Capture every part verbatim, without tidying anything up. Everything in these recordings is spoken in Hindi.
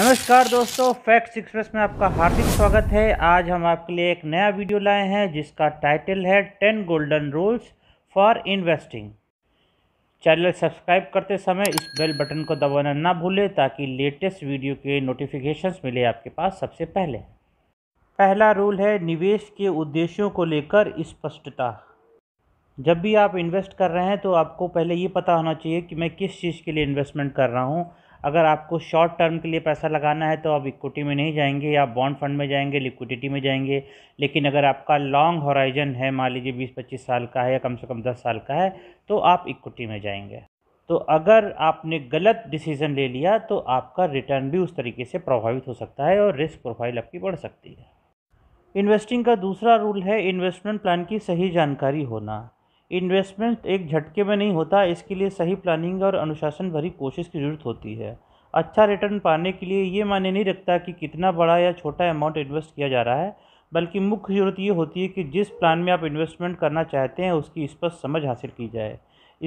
नमस्कार दोस्तों, फैक्ट्स एक्सप्रेस में आपका हार्दिक स्वागत है। आज हम आपके लिए एक नया वीडियो लाए हैं जिसका टाइटल है ten golden rules for investing. Channel subscribe करते समय इस बेल बटन को दबाना ना भूलें ताकि लेटेस्ट वीडियो के नोटिफिकेशंस मिले आपके पास सबसे पहले। पहला रूल है निवेश के उद्देश्यों को लेकर स्पष्टता। जब भी आप इन्वेस्ट कर रहे हैं तो आपको पहले ये पता होना चाहिए कि मैं किस चीज़ के लिए इन्वेस्टमेंट कर रहा हूँ। अगर आपको शॉर्ट टर्म के लिए पैसा लगाना है तो आप इक्विटी में नहीं जाएंगे, आप बॉन्ड फंड में जाएंगे, लिक्विडिटी में जाएंगे। लेकिन अगर आपका लॉन्ग होराइजन है, मान लीजिए बीस पच्चीस साल का है या कम से कम दस साल का है, तो आप इक्विटी में जाएंगे। तो अगर आपने गलत डिसीज़न ले लिया तो आपका रिटर्न भी उस तरीके से प्रभावित हो सकता है और रिस्क प्रोफाइल आपकी बढ़ सकती है। इन्वेस्टिंग का दूसरा रूल है इन्वेस्टमेंट प्लान की सही जानकारी होना। इन्वेस्टमेंट एक झटके में नहीं होता, इसके लिए सही प्लानिंग और अनुशासन भरी कोशिश की ज़रूरत होती है। अच्छा रिटर्न पाने के लिए ये मायने नहीं रखता कि कितना बड़ा या छोटा अमाउंट इन्वेस्ट किया जा रहा है, बल्कि मुख्य ज़रूरत ये होती है कि जिस प्लान में आप इन्वेस्टमेंट करना चाहते हैं उसकी स्पष्ट समझ हासिल की जाए।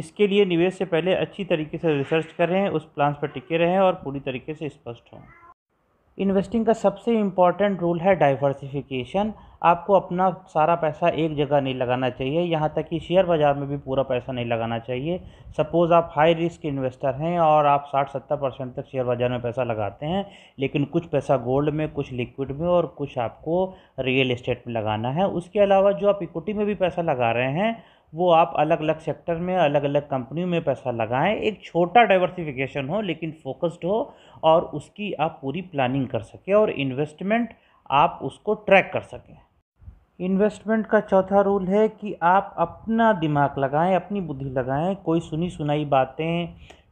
इसके लिए निवेश से पहले अच्छी तरीके से रिसर्च करें, उस प्लान पर टिके रहें और पूरी तरीके से स्पष्ट हों। इन्वेस्टिंग का सबसे इम्पॉर्टेंट रूल है डाइवर्सिफिकेशन। आपको अपना सारा पैसा एक जगह नहीं लगाना चाहिए, यहाँ तक कि शेयर बाज़ार में भी पूरा पैसा नहीं लगाना चाहिए। सपोज़ आप हाई रिस्क इन्वेस्टर हैं और आप साठ सत्तर परसेंट तक शेयर बाज़ार में पैसा लगाते हैं, लेकिन कुछ पैसा गोल्ड में, कुछ लिक्विड में और कुछ आपको रियल एस्टेट में लगाना है। उसके अलावा जो आप इक्विटी में भी पैसा लगा रहे हैं वो आप अलग अलग सेक्टर में, अलग अलग कंपनियों में पैसा लगाएं। एक छोटा डाइवर्सिफिकेशन हो लेकिन फोकस्ड हो और उसकी आप पूरी प्लानिंग कर सकें और इन्वेस्टमेंट आप उसको ट्रैक कर सकें। इन्वेस्टमेंट का चौथा रूल है कि आप अपना दिमाग लगाएं, अपनी बुद्धि लगाएं। कोई सुनी सुनाई बातें,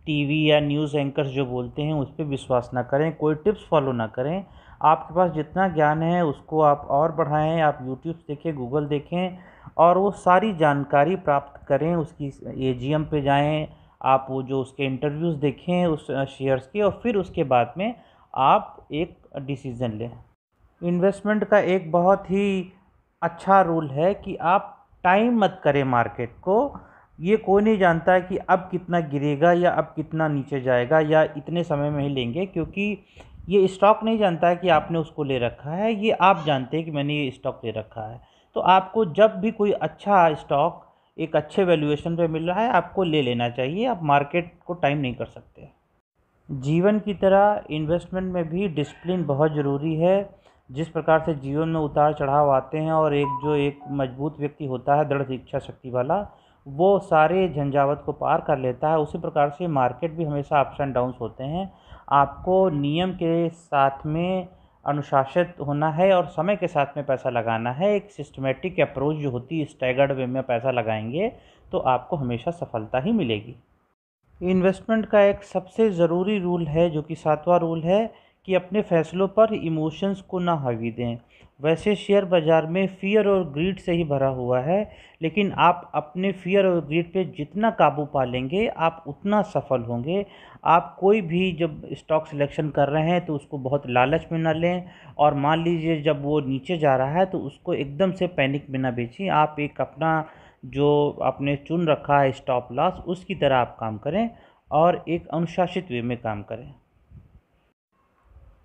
टीवी या न्यूज़ एंकर्स जो बोलते हैं उस पर विश्वास ना करें, कोई टिप्स फॉलो ना करें। आपके पास जितना ज्ञान है उसको आप और बढ़ाएं। आप यूट्यूब देखें, गूगल देखें और वो सारी जानकारी प्राप्त करें। उसकी एजीएम पे जाएं, आप वो जो उसके इंटरव्यूज़ देखें उस शेयर्स के, और फिर उसके बाद में आप एक डिसीज़न लें। इन्वेस्टमेंट का एक बहुत ही अच्छा रूल है कि आप टाइम मत करें मार्केट को। ये कोई नहीं जानता है कि अब कितना गिरेगा या अब कितना नीचे जाएगा या इतने समय में ही लेंगे, क्योंकि ये स्टॉक नहीं जानता है कि आपने उसको ले रखा है। ये आप जानते हैं कि मैंने ये स्टॉक ले रखा है। तो आपको जब भी कोई अच्छा स्टॉक एक अच्छे वैल्यूएशन पे मिल रहा है आपको ले लेना चाहिए। आप मार्केट को टाइम नहीं कर सकते। जीवन की तरह इन्वेस्टमेंट में भी डिसिप्लिन बहुत ज़रूरी है। जिस प्रकार से जीवन में उतार चढ़ाव आते हैं और एक जो एक मजबूत व्यक्ति होता है, दृढ़ इच्छा शक्ति वाला, वो सारे झंझावत को पार कर लेता है, उसी प्रकार से मार्केट भी हमेशा अप्स एंड डाउन्स होते हैं। आपको नियम के साथ में अनुशासित होना है और समय के साथ में पैसा लगाना है। एक सिस्टमेटिक अप्रोच जो होती है, स्टैगर्ड वे में पैसा लगाएंगे तो आपको हमेशा सफलता ही मिलेगी। इन्वेस्टमेंट का एक सबसे ज़रूरी रूल है जो कि सातवां रूल है कि अपने फैसलों पर इमोशंस को ना हावी दें। वैसे शेयर बाज़ार में फ़ियर और ग्रीड से ही भरा हुआ है, लेकिन आप अपने फ़ियर और ग्रीड पे जितना काबू पा लेंगे आप उतना सफल होंगे। आप कोई भी जब स्टॉक सिलेक्शन कर रहे हैं तो उसको बहुत लालच में ना लें, और मान लीजिए जब वो नीचे जा रहा है तो उसको एकदम से पैनिक में ना बेचें। आप एक अपना जो आपने चुन रखा है स्टॉप लॉस, उसकी तरह आप काम करें और एक अनुशासित वे में काम करें।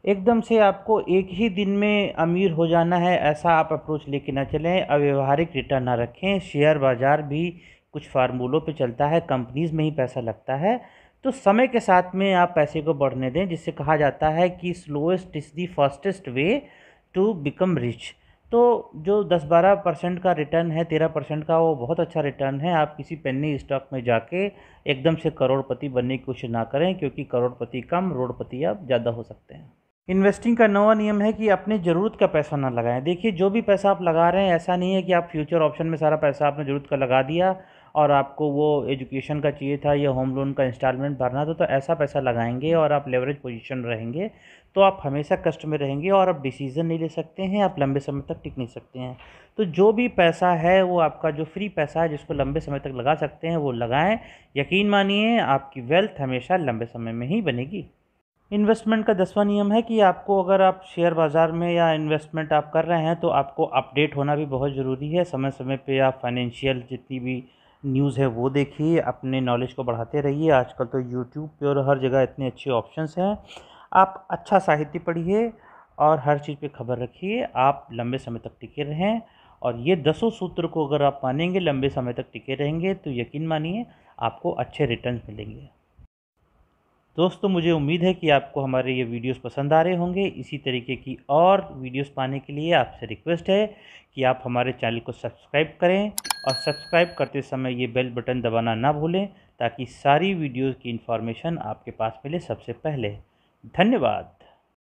एकदम से आपको एक ही दिन में अमीर हो जाना है ऐसा आप अप्रोच लेके ना चलें। अव्यवहारिक रिटर्न ना रखें। शेयर बाज़ार भी कुछ फार्मूलों पे चलता है, कंपनीज़ में ही पैसा लगता है, तो समय के साथ में आप पैसे को बढ़ने दें, जिससे कहा जाता है कि slowest is the fastest way to become rich. तो जो दस बारह परसेंट का रिटर्न है, तेरह परसेंट का, वो बहुत अच्छा रिटर्न है। आप किसी पेनी स्टॉक में जाके एकदम से करोड़पति बनने की कोशिश ना करें, क्योंकि करोड़पति कम, रोड़पति आप ज़्यादा हो सकते हैं। इन्वेस्टिंग का नवा नियम है कि अपने ज़रूरत का पैसा ना लगाएं। देखिए, जो भी पैसा आप लगा रहे हैं ऐसा नहीं है कि आप फ्यूचर ऑप्शन में सारा पैसा आपने ज़रूरत का लगा दिया और आपको वो एजुकेशन का चाहिए था या होम लोन का इंस्टॉलमेंट भरना था, तो ऐसा पैसा लगाएंगे और आप लेवरेज पोजीशन रहेंगे तो आप हमेशा कष्ट में रहेंगे और आप डिसीज़न नहीं ले सकते हैं, आप लंबे समय तक टिक नहीं सकते हैं। तो जो भी पैसा है वो आपका जो फ्री पैसा है जिसको लंबे समय तक लगा सकते हैं वो लगाएँ। यकीन मानिए आपकी वेल्थ हमेशा लंबे समय में ही बनेगी। इन्वेस्टमेंट का दसवां नियम है कि आपको अगर आप शेयर बाज़ार में या इन्वेस्टमेंट आप कर रहे हैं तो आपको अपडेट होना भी बहुत ज़रूरी है। समय समय पे आप फाइनेंशियल जितनी भी न्यूज़ है वो देखिए, अपने नॉलेज को बढ़ाते रहिए। आजकल तो यूट्यूब पे और हर जगह इतने अच्छे ऑप्शंस हैं, आप अच्छा साहित्य पढ़िए और हर चीज़ पे खबर रखिए, आप लंबे समय तक टिके रहें। और ये दसों सूत्र को अगर आप मानेंगे, लंबे समय तक टिके रहेंगे, तो यकीन मानिए आपको अच्छे रिटर्न मिलेंगे। दोस्तों, मुझे उम्मीद है कि आपको हमारे ये वीडियोस पसंद आ रहे होंगे। इसी तरीके की और वीडियोस पाने के लिए आपसे रिक्वेस्ट है कि आप हमारे चैनल को सब्सक्राइब करें और सब्सक्राइब करते समय ये बेल बटन दबाना ना भूलें ताकि सारी वीडियोस की इन्फॉर्मेशन आपके पास मिले सबसे पहले। धन्यवाद।